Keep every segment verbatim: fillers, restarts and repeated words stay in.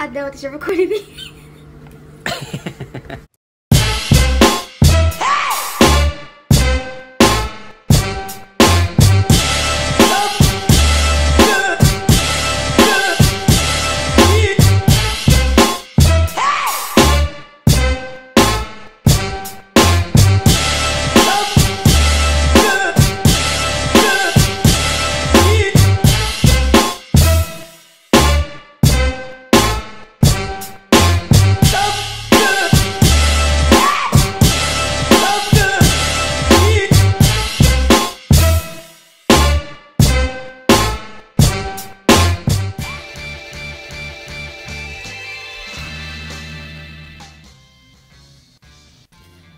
あ、で、私はこれで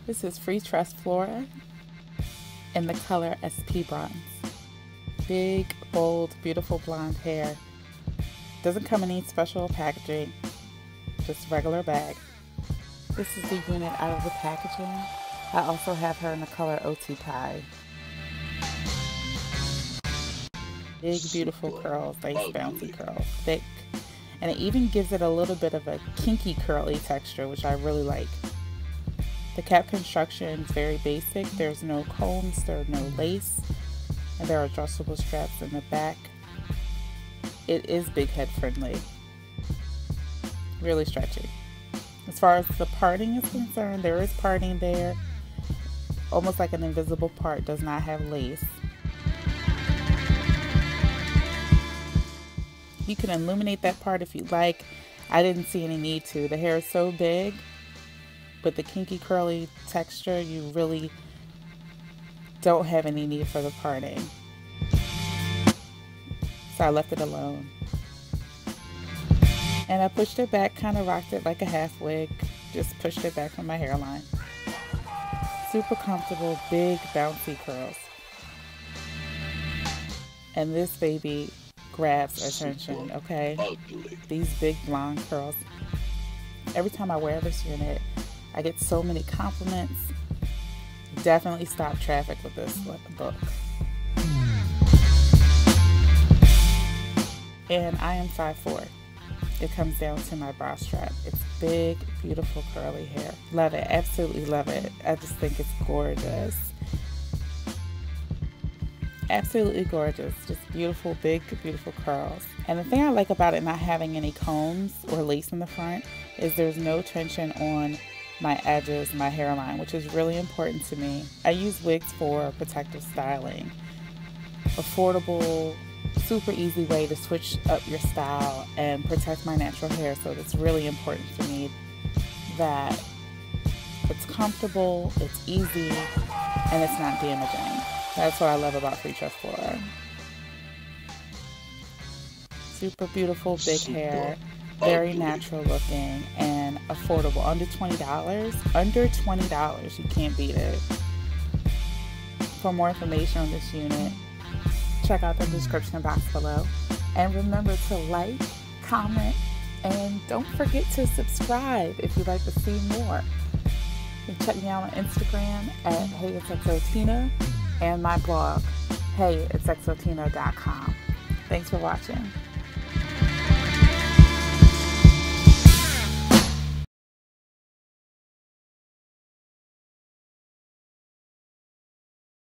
This is Free Trust Flora in the color S P Bronze. Big, bold, beautiful blonde hair. Doesn't come in any special packaging, just regular bag. This is the unit out of the packaging. I also have her in the color O T Pie. Big, beautiful curls, nice bouncy curls, thick. And it even gives it a little bit of a kinky curly texture, which I really like. The cap construction is very basic. There's no combs, there's no lace, and there are adjustable straps in the back. It is big head friendly. Really stretchy. As far as the parting is concerned, there is parting there. Almost like an invisible part, does not have lace. You can illuminate that part if you like. I didn't see any need to. The hair is so big. With the kinky curly texture, you really don't have any need for the parting. So I left it alone. And I pushed it back, kind of rocked it like a half wig. Just pushed it back from my hairline. Super comfortable, big, bouncy curls. And this baby grabs attention, okay? These big blonde curls. Every time I wear this unit, I get so many compliments. Definitely stop traffic with this look. And I am five foot four. It comes down to my bra strap. It's big, beautiful, curly hair. Love it, absolutely love it. I just think it's gorgeous. Absolutely gorgeous, just beautiful, big, beautiful curls. And the thing I like about it not having any combs or lace in the front is there's no tension on my edges, my hairline, which is really important to me. I use wigs for protective styling. Affordable, super easy way to switch up your style and protect my natural hair. So it's really important to me that it's comfortable, it's easy, and it's not damaging. That's what I love about Free Trust Flora. Super beautiful, big super hair, very natural looking, and affordable. Under twenty dollars. Under twenty dollars. You can't beat it. For more information on this unit, check out the description box below. And remember to like, comment, and don't forget to subscribe if you'd like to see more. You can check me out on Instagram at hey it's xotina. And my blog, hey it's xotina dot com. Thanks for watching.